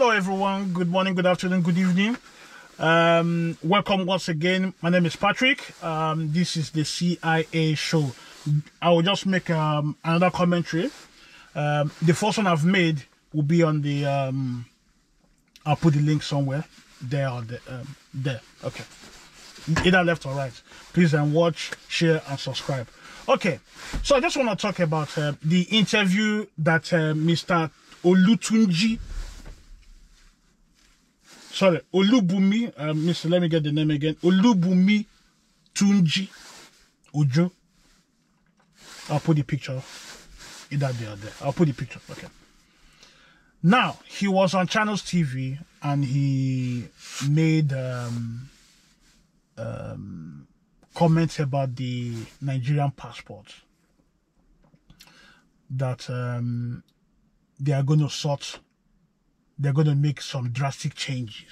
Hello everyone, good morning, good afternoon, good evening. Welcome once again. My name is Patrick. This is the CIA show. I will just make another commentary. The first one I've made will be on the I'll put the link somewhere there or there, okay, either left or right. Please then watch, share and subscribe. Okay, so I just want to talk about the interview that Mr. Olubunmi, let me get the name again. Olubunmi Tunji Ojo. I'll put the picture. Either there or there. I'll put the picture. Okay. Now, he was on Channels TV and he made comments about the Nigerian passport. That they are going to sort. They're going to make some drastic changes.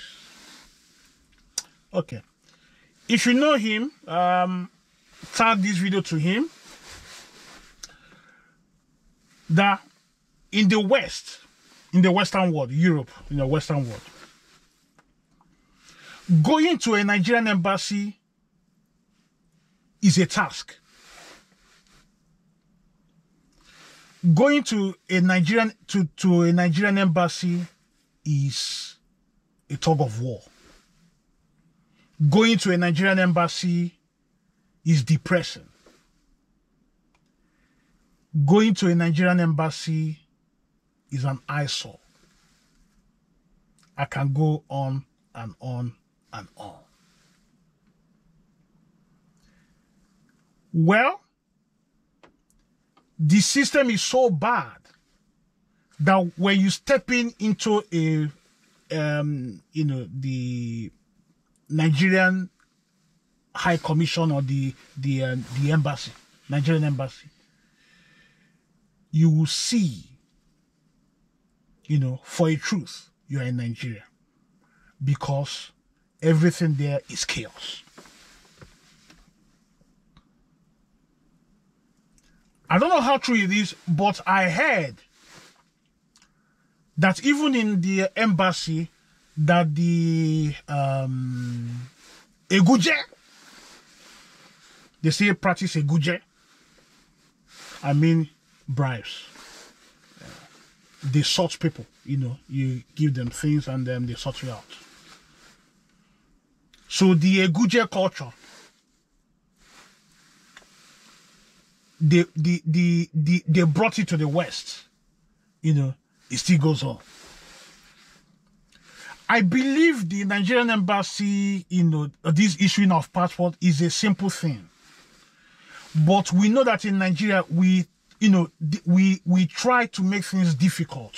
Okay. If you know him, tag this video to him. That in the West, in the Western world, Europe, in the Western world, going to a Nigerian embassy is a task. Going to a Nigerian to a Nigerian embassy is a tug of war. Going to a Nigerian embassy is depressing. Going to a Nigerian embassy is an eyesore. I can go on and on and on. Well, the system is so bad that when you step in into a, the Nigerian High Commission or the embassy, Nigerian embassy, you will see, for a truth, you are in Nigeria, because everything there is chaos. I don't know how true it is, but I heard that even in the embassy, that the eguje, they say practice eguje. I mean bribes. They sort people, you give them things and then they sort you out. So the eguje culture, they brought it to the West, It still goes on. I believe the Nigerian embassy, this issuing of passport is a simple thing. But we know that in Nigeria, we try to make things difficult.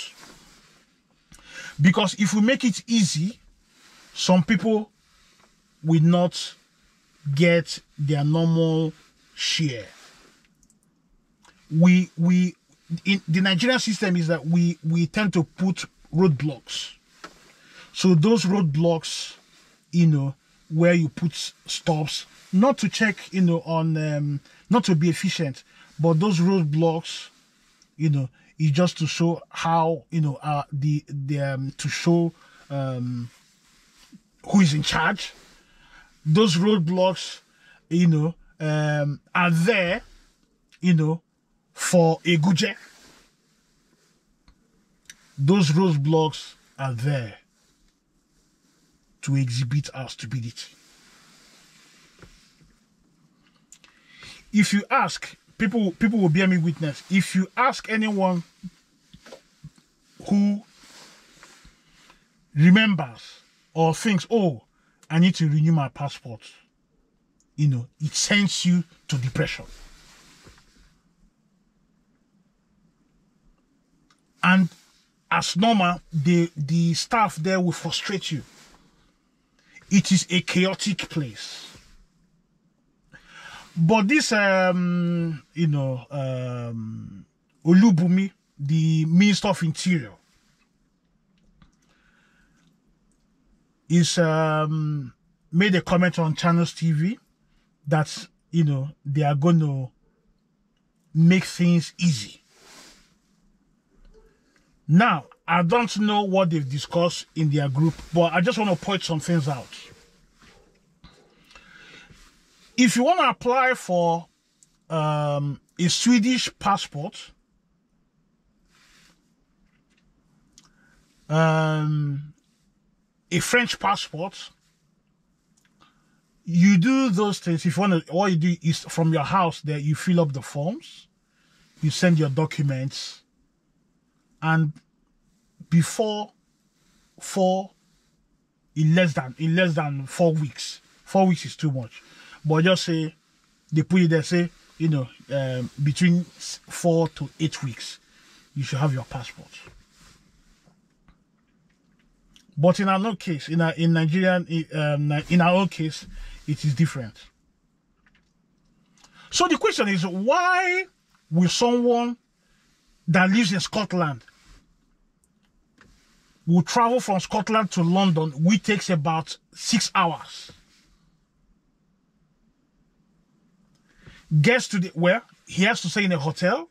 Because if we make it easy, some people will not get their normal share. In the Nigerian system is that we tend to put roadblocks. So those roadblocks, where you put stops, not to check, on not to be efficient, but those roadblocks, is just to show how, to show who is in charge. Those roadblocks, are there, for eguje. Those roadblocks are there to exhibit our stupidity. If you ask, people will bear me witness. If you ask anyone who remembers or thinks, oh, I need to renew my passport, it sends you to depression. And as normal, the staff there will frustrate you. It is a chaotic place. But this, Olubunmi, the Minister of Interior, is made a comment on Channels TV that, they are going to make things easy. Now, I don't know what they've discussed in their group, but I just want to point some things out. If you want to apply for a Swedish passport, a French passport, you do those things. If you want to, all you do is from your house there, you fill up the forms, you send your documents, and before in less than 4 weeks. 4 weeks is too much, but just say they put it there. Say between 4 to 8 weeks, you should have your passport. But in our own case, in our own case, it is different. So the question is, why will someone that lives in Scotland will travel from Scotland to London, which takes about 6 hours? Gets to the where he has to stay in a hotel.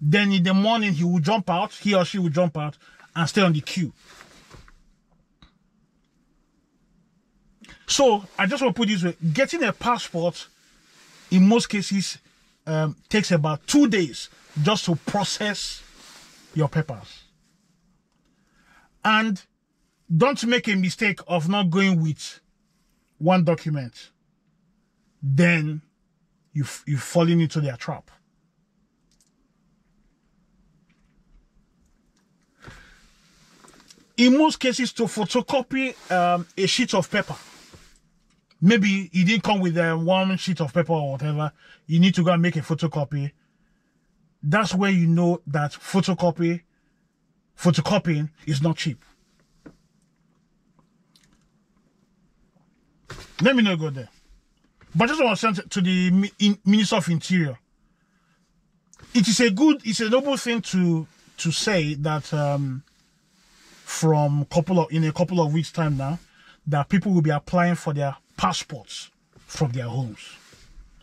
Then in the morning he will jump out. He or she will jump out and stay on the queue. So I just want to put this way: getting a passport, in most cases, takes about 2 days just to process your papers. And don't make a mistake of not going with one document. Then you've fallen into their trap. In most cases, to photocopy a sheet of paper. Maybe you didn't come with one sheet of paper or whatever. You need to go and make a photocopy. That's where you know that photocopying is not cheap. Let me not go there. But just want to send to the Minister of Interior. It is a noble thing to say that in a couple of weeks' time now, that people will be applying for their passports from their homes.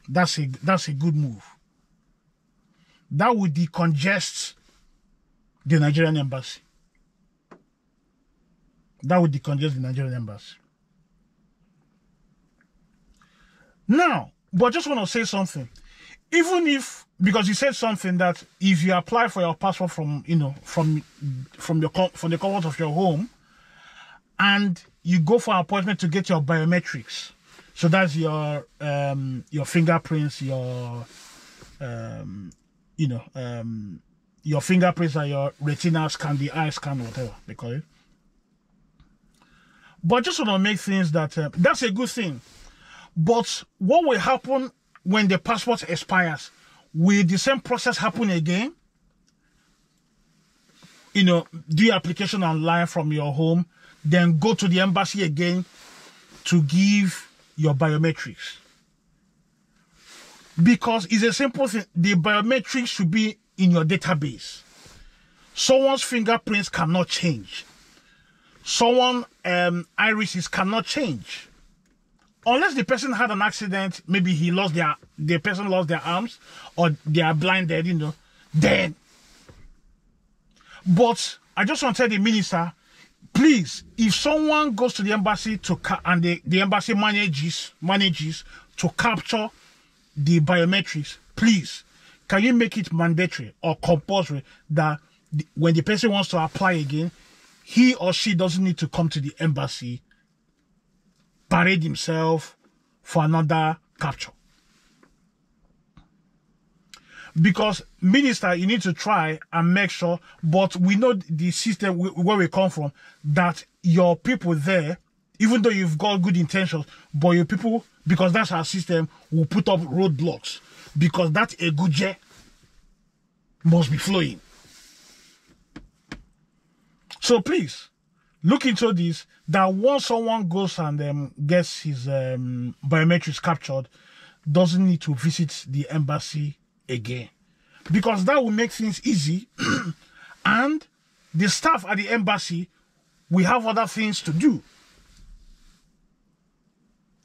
That's a good move. That would decongest the Nigerian embassy. That would decongest the Nigerian embassy. Now, but I just want to say something. Even if, because you said something that if you apply for your passport from the comfort of your home, and you go for an appointment to get your biometrics. So that's your fingerprints, your fingerprints are your retina scan, the eye scan, whatever they call it. But just want to make things that that's a good thing. But what will happen when the passport expires? Will the same process happen again? Do your application online from your home. Then go to the embassy again to give your biometrics. Because it's a simple thing. The biometrics should be in your database. Someone's fingerprints cannot change. Someone's irises cannot change. Unless the person had an accident, maybe he lost the person lost their arms, or they are blinded, then. But I just want to tell the minister, please, if someone goes to the embassy and the embassy manages to capture the biometrics, please, can you make it mandatory or compulsory that when the person wants to apply again, he or she doesn't need to come to the embassy, parade himself for another capture? Because, minister, you need to try and make sure, but we know the system where we come from, that your people there, even though you've got good intentions, but your people, because that's our system, will put up roadblocks, because that eguje must be flowing. So please, look into this, that once someone goes and gets his biometrics captured, doesn't need to visit the embassy again, because that will make things easy and the staff at the embassy will have other things to do.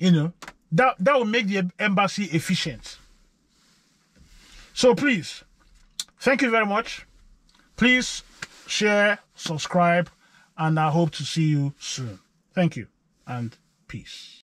That will make the embassy efficient. So please, thank you very much. Please share, subscribe, and I hope to see you soon. Thank you and peace.